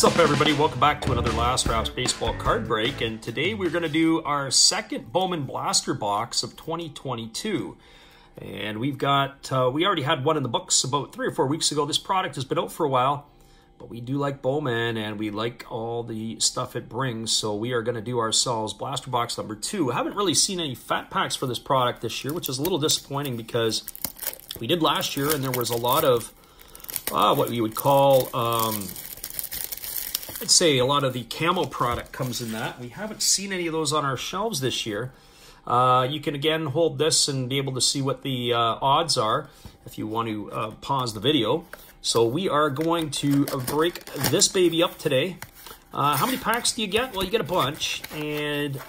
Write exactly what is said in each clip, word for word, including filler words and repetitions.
What's up, everybody? Welcome back to another Last Raps Baseball Card Break, and today we're going to do our second Bowman Blaster Box of twenty twenty-two. And we've got, uh, we already had one in the books about three or four weeks ago. This product has been out for a while, but we do like Bowman, and we like all the stuff it brings, so we are going to do ourselves Blaster Box number two. I haven't really seen any fat packs for this product this year, which is a little disappointing because we did last year, and there was a lot of uh, what we would call... Um, I'd say a lot of the camo product comes in that. We haven't seen any of those on our shelves this year. Uh, you can, again, hold this and be able to see what the uh, odds are if you want to uh, pause the video. So we are going to break this baby up today. Uh, how many packs do you get? Well, you get a bunch. And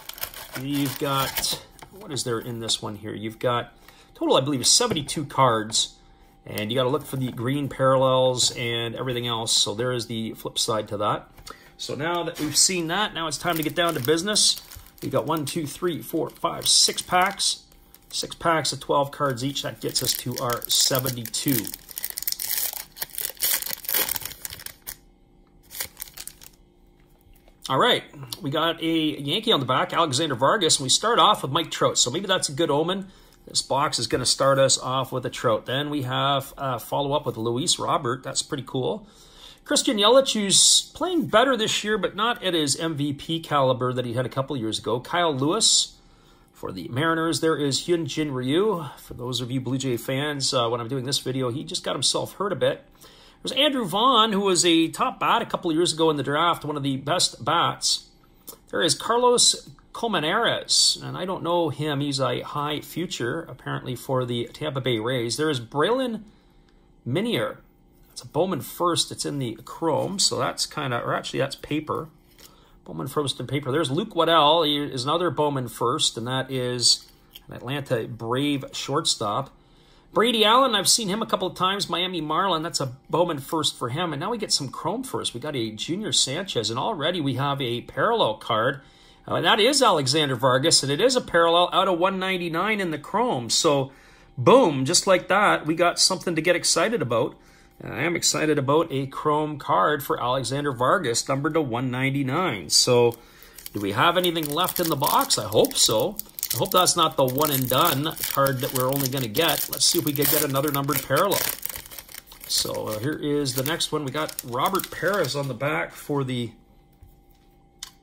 you've got, what is there in this one here? You've got total, I believe, seventy-two cards. And you got to look for the green parallels and everything else. So there is the flip side to that. So now that we've seen that, now it's time to get down to business. We've got one, two, three, four, five, six packs. Six packs of twelve cards each. That gets us to our seventy-two. All right. We got a Yankee on the back, Alexander Vargas. And we start off with Mike Trout. So maybe that's a good omen. This box is going to start us off with a Trout. Then we have a follow-up with Luis Robert. That's pretty cool. Christian Yelich, who's playing better this year, but not at his M V P caliber that he had a couple years ago. Kyle Lewis for the Mariners. There is Jin Ryu. For those of you Blue Jay fans, uh, when I'm doing this video, he just got himself hurt a bit. There's Andrew Vaughn, who was a top bat a couple years ago in the draft, one of the best bats. There is Carlos Colmenares, and I don't know him. He's a high future, apparently, for the Tampa Bay Rays. There is Braylon Minear. That's a Bowman first. It's in the chrome, so that's kind of, or actually that's paper. Bowman first and paper. There's Luke Waddell. He is another Bowman first, and that is an Atlanta Brave shortstop. Brady Allen, I've seen him a couple of times. Miami Marlin, that's a Bowman first for him. And now we get some chrome first. We got a Junior Sanchez, and already we have a parallel card. Uh, and that is Alexander Vargas, and it is a parallel out of one ninety-nine in the chrome. So, boom, just like that, we got something to get excited about. And I am excited about a chrome card for Alexander Vargas, numbered to one ninety-nine. So, do we have anything left in the box? I hope so. I hope that's not the one and done card that we're only going to get. Let's see if we can get another numbered parallel. So uh, here is the next one. We got Robert Perez on the back for the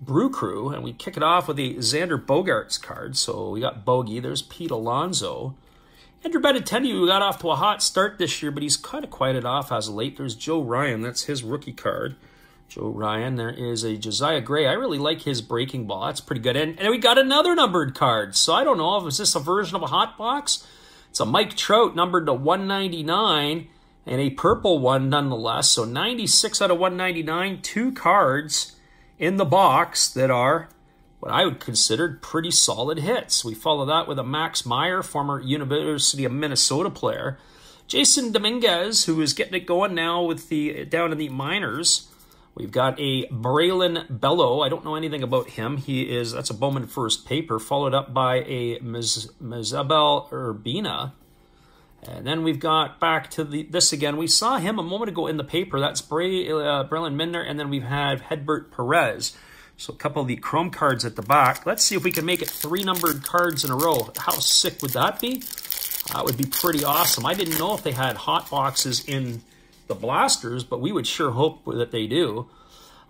Brew Crew. And we kick it off with the Xander Bogaerts card. So we got Bogey. There's Pete Alonzo. Andrew Benintendi, who got off to a hot start this year, but he's kind of quieted off as of late. There's Joe Ryan. That's his rookie card. Joe Ryan. There is a Josiah Gray. I really like his breaking ball. That's pretty good. And, and we got another numbered card. So I don't know if it's just a version of a hot box. It's a Mike Trout numbered to one ninety-nine and a purple one nonetheless. So ninety-six out of one ninety-nine, two cards in the box that are what I would consider pretty solid hits. We follow that with a Max Meyer, former University of Minnesota player. Jason Dominguez, who is getting it going now with the down in the minors. We've got a Braylon Bello. I don't know anything about him. He is, that's a Bowman first paper, followed up by a Mazabel Urbina. And then we've got back to the this again. We saw him a moment ago in the paper. That's Bray, uh, Braylon Minear. And then we've had Hedbert Perez. So a couple of the chrome cards at the back. Let's see if we can make it three numbered cards in a row. How sick would that be? That would be pretty awesome. I didn't know if they had hot boxes in the blasters, but we would sure hope that they do.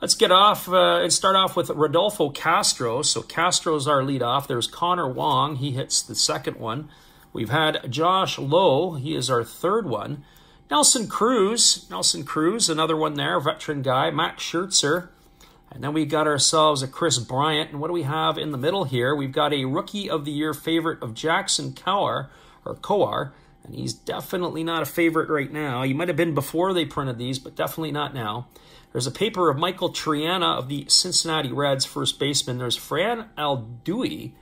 Let's get off uh, and start off with Rodolfo Castro. So Castro's our leadoff. There's Connor Wong. He hits the second one. We've had Josh Lowe. He is our third one. Nelson Cruz. Nelson Cruz, another one there, veteran guy. Max Scherzer. And then we've got ourselves a Chris Bryant. And what do we have in the middle here? We've got a Rookie of the Year favorite of Jackson Cowar, or Cowar. And he's definitely not a favorite right now. He might have been before they printed these, but definitely not now. There's a paper of Michael Triana of the Cincinnati Reds, first baseman. There's Fran Aldui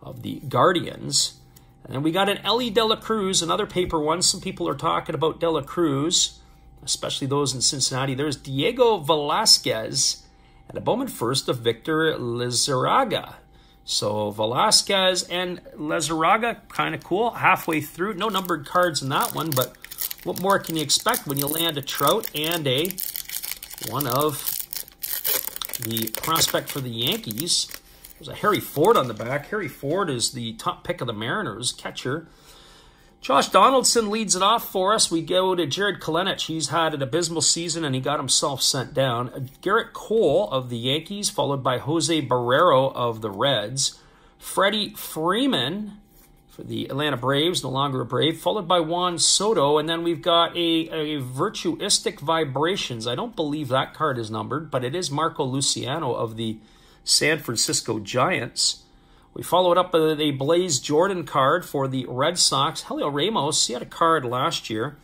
of the Guardians. And then we got an Ellie De La Cruz, another paper one. Some people are talking about De La Cruz, especially those in Cincinnati. There's Diego Velasquez and a Bowman first of Victor Lizarraga. So Velasquez and Lizarraga, kind of cool. Halfway through, no numbered cards in that one, but what more can you expect when you land a Trout and a one of the prospect for the Yankees. There's a Harry Ford on the back. Harry Ford is the top pick of the Mariners, catcher. Josh Donaldson leads it off for us. We go to Jared Kelenic. He's had an abysmal season, and he got himself sent down. Garrett Cole of the Yankees, followed by Jose Barrero of the Reds. Freddie Freeman for the Atlanta Braves, no longer a Brave, followed by Juan Soto. And then we've got a, a Virtuistic Vibrations. I don't believe that card is numbered, but it is Marco Luciano of the San Francisco Giants. We followed up with a Blaze Jordan card for the Red Sox. Helio Ramos, he had a card last year.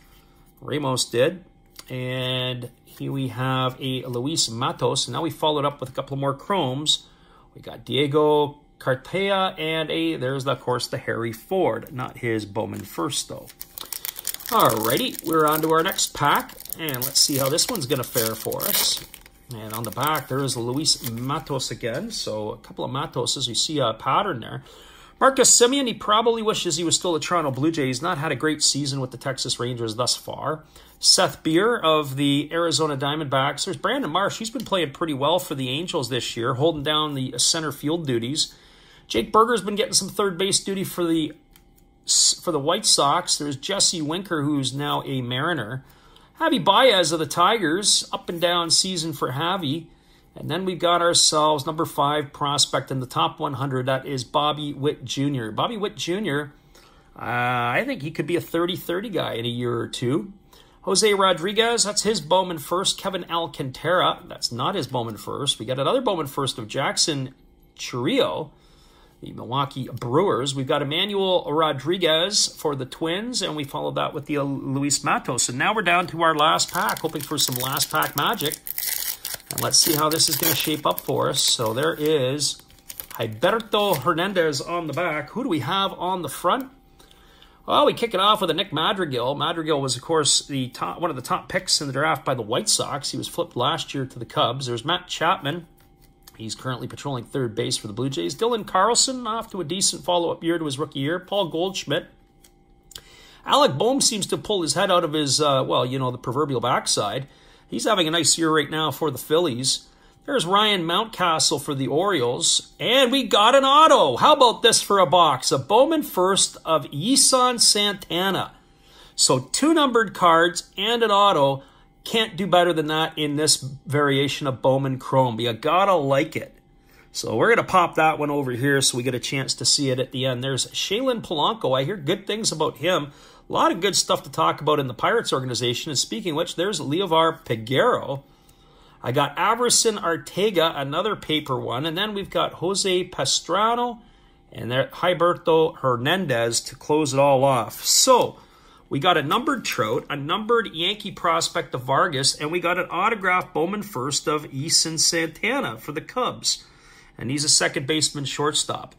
Ramos did. And here we have a Luis Matos. And now we followed up with a couple more chromes. We got Diego Cartaya and a, there's, of course, the Harry Ford. Not his Bowman first, though. Alrighty, we're on to our next pack. And let's see how this one's going to fare for us. And on the back, there is Luis Matos again. So a couple of Matoses. You see a pattern there. Marcus Semien, he probably wishes he was still a Toronto Blue Jay. He's not had a great season with the Texas Rangers thus far. Seth Beer of the Arizona Diamondbacks. There's Brandon Marsh. He's been playing pretty well for the Angels this year, holding down the center field duties. Jake Berger's been getting some third base duty for the, for the White Sox. There's Jesse Winker, who's now a Mariner. Javi Baez of the Tigers, up and down season for Javi. And then we've got ourselves number five prospect in the top one hundred. That is Bobby Witt Junior Bobby Witt Junior, uh, I think he could be a thirty thirty guy in a year or two. Jose Rodriguez, that's his Bowman first. Kevin Alcantara, that's not his Bowman first. We got another Bowman first of Jackson Chirillo, the Milwaukee Brewers. We've got Emmanuel Rodriguez for the Twins, and we followed that with the Luis Matos. And now we're down to our last pack, hoping for some last pack magic. And let's see how this is going to shape up for us. So there is Hiberto Hernandez on the back. Who do we have on the front? Well, we kick it off with a Nick Madrigal. Madrigal was, of course, the top, one of the top picks in the draft by the White Sox. He was flipped last year to the Cubs. There's Matt Chapman. He's currently patrolling third base for the Blue Jays. Dylan Carlson, off to a decent follow-up year to his rookie year. Paul Goldschmidt. Alec Bohm seems to pull his head out of his, uh, well, you know, the proverbial backside. He's having a nice year right now for the Phillies. There's Ryan Mountcastle for the Orioles. And we got an auto. How about this for a box? A Bowman first of Yson Santana. So two numbered cards and an auto. Can't do better than that in this variation of Bowman Chrome. You gotta like it. So we're gonna pop that one over here so we get a chance to see it at the end. There's Shaylin Polanco. I hear good things about him. A lot of good stuff to talk about in the Pirates organization. And speaking of which, there's Leovar Peguero. I got Averson Arteaga, another paper one. And then we've got Jose Pastrano and there Hiberto Hernandez to close it all off. So we got a numbered Trout, a numbered Yankee prospect of Vargas, and we got an autographed Bowman first of Yson Santana for the Cubs. And he's a second baseman shortstop.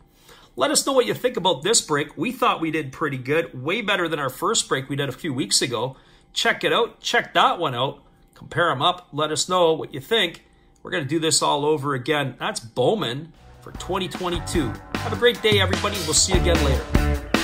Let us know what you think about this break. We thought we did pretty good, way better than our first break we did a few weeks ago. Check it out. Check that one out. Compare them up. Let us know what you think. We're going to do this all over again. That's Bowman for twenty twenty-two. Have a great day, everybody. We'll see you again later.